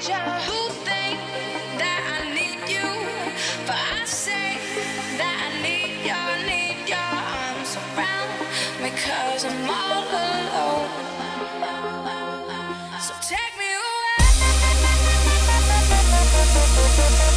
child who think that I need you, but I say that I need your arms around me, 'cause I'm all alone. So take me away.